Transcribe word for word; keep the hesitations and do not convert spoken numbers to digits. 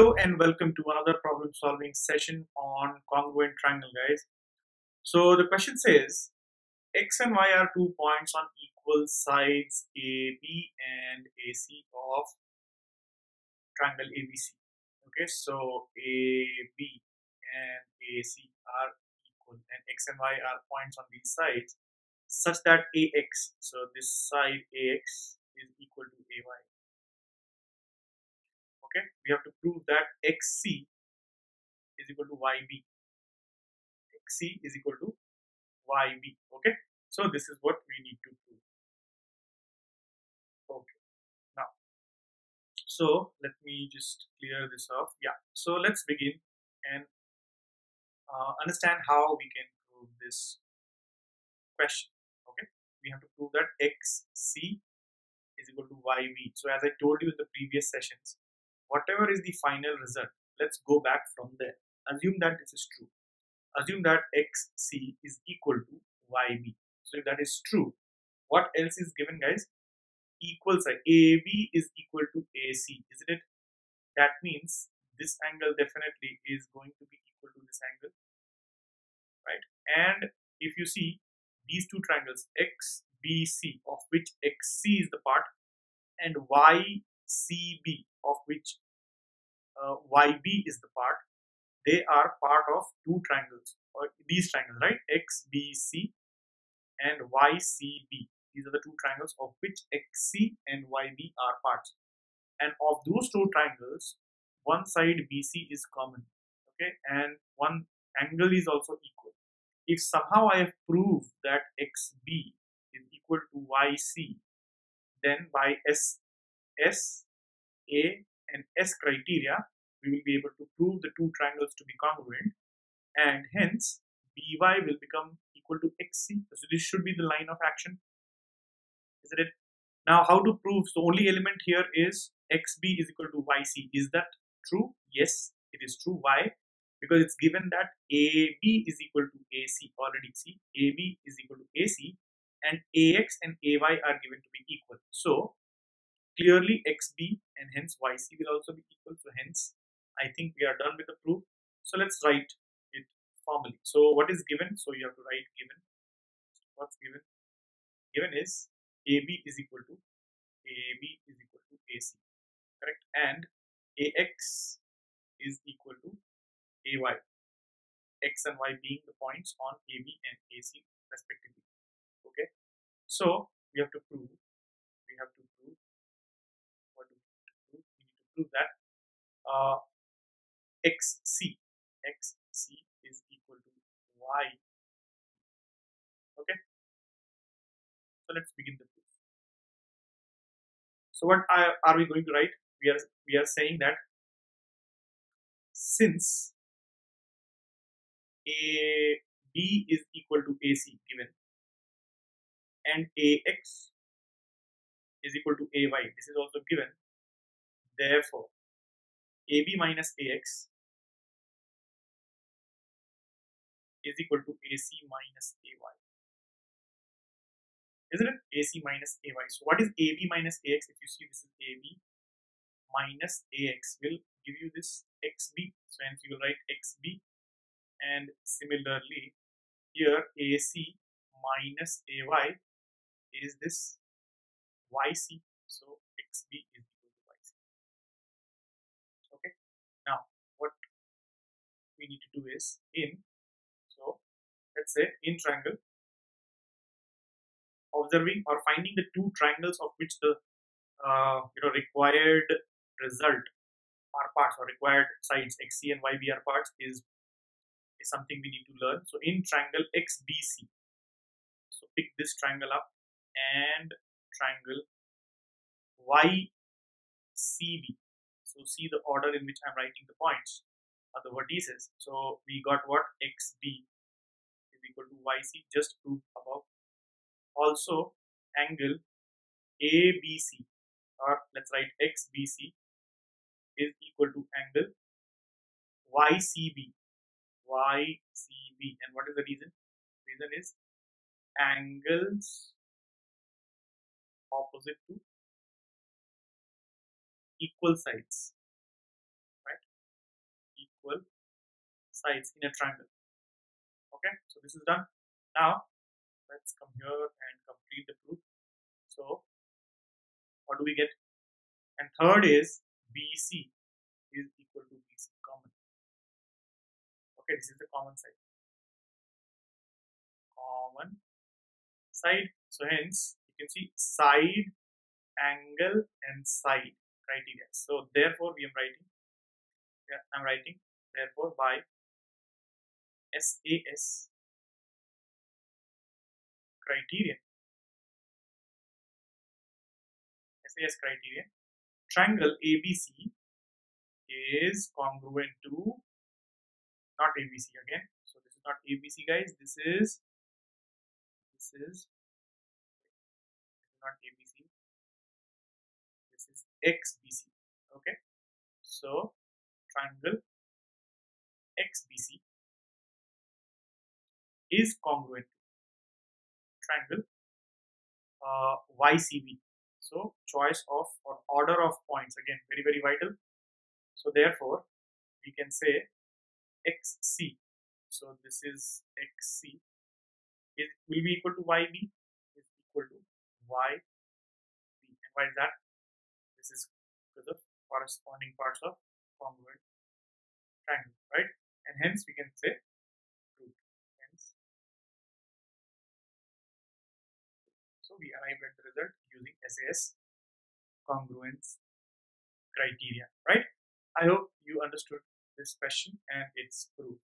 Hello and welcome to another problem solving session on congruent triangle, guys. So the question says x and y are two points on equal sides A B and A C of triangle A B C. Okay, so A B and A C are equal and x and y are points on these sides such that A X, so this side A X is equal to A Y. Okay, we have to prove that X C is equal to Y B. X C is equal to Y B. Okay, so this is what we need to prove. Okay, now, so let me just clear this off. Yeah, so let's begin and uh, understand how we can prove this question. Okay, we have to prove that X C is equal to Y B. So as I told you in the previous sessions, whatever is the final result, let's go back from there. Assume that this is true. Assume that X C is equal to Y B. So if that is true, what else is given, guys? Equal side. A B is equal to A C, isn't it? That means this angle definitely is going to be equal to this angle, right? And if you see these two triangles, X B C, of which X C is the part, and Y C B, of which uh, Y B is the part, they are part of two triangles, or these triangles, right? X B C and Y C B. These are the two triangles of which X C and Y B are parts. And of those two triangles, one side B C is common, okay? And one angle is also equal. If somehow I have proved that X B is equal to Y C, then by S, S, A and S criteria, we will be able to prove the two triangles to be congruent, and hence B Y will become equal to X C. So this should be the line of action, isn't it? Now, how to prove? So only element here is X B is equal to Y C. Is that true? Yes, it is true. Why? Because it's given that A B is equal to A C already. See, A B is equal to A C, and A X and A Y are given to be equal. So clearly X B and hence Y C will also be equal, so hence I think we are done with the proof. So let's write it formally. So what is given? So you have to write given. What's given? Given is AB is equal to AB is equal to AC, correct? And A X is equal to A Y, X and Y being the points on A B and A C respectively. Okay, so we have to prove we have to prove that uh, xc xc is equal to Y. Okay, so let's begin the proof. So what are, are we going to write? We are we are saying that since A B is equal to A C given and A X is equal to A Y, this is also given. Therefore, A B minus A X is equal to A C minus A Y. Isn't it? A C minus A Y. So what is A B minus A X? If you see, this is A B minus A X will give you this X B. So hence you will write X B. And similarly, here A C minus A Y is this Y C. So X B is we need to do is in, so let's say in triangle, observing or finding the two triangles of which the uh, you know required result are parts, or required sides X C and Y B are parts, is, is something we need to learn. So in triangle X B C, so pick this triangle up and triangle Y C B. So see the order in which I'm writing the points, are the vertices. So we got what? X B is equal to Y C, just proved above. Also angle A B C, or let's write X B C is equal to angle Y C B. Y C B, and what is the reason? Reason is angles opposite to equal sides. sides in a triangle. Okay, so this is done. Now let's come here and complete the proof. So what do we get? And third is B C is equal to B C common. Okay, this is the common side. Common side. So hence you can see side, angle, and side criteria. So therefore we am writing. Yeah, I'm writing therefore by S A S criteria. S A S criteria. Triangle A B C is congruent to not A B C again. So this is not A B C, guys. This is this is not A B C. This is X B C. Okay. So triangle X B C is congruent to triangle uh, Y C B. So choice of or order of points again very very vital. So therefore we can say X C. So this is X C. It will be equal to Y B. Is equal to Y B. And why is that? This is the corresponding parts of congruent triangle, right? And hence we can say root. Hence, so we arrived at the result using S A S congruence criteria, right? I hope you understood this question and its proof.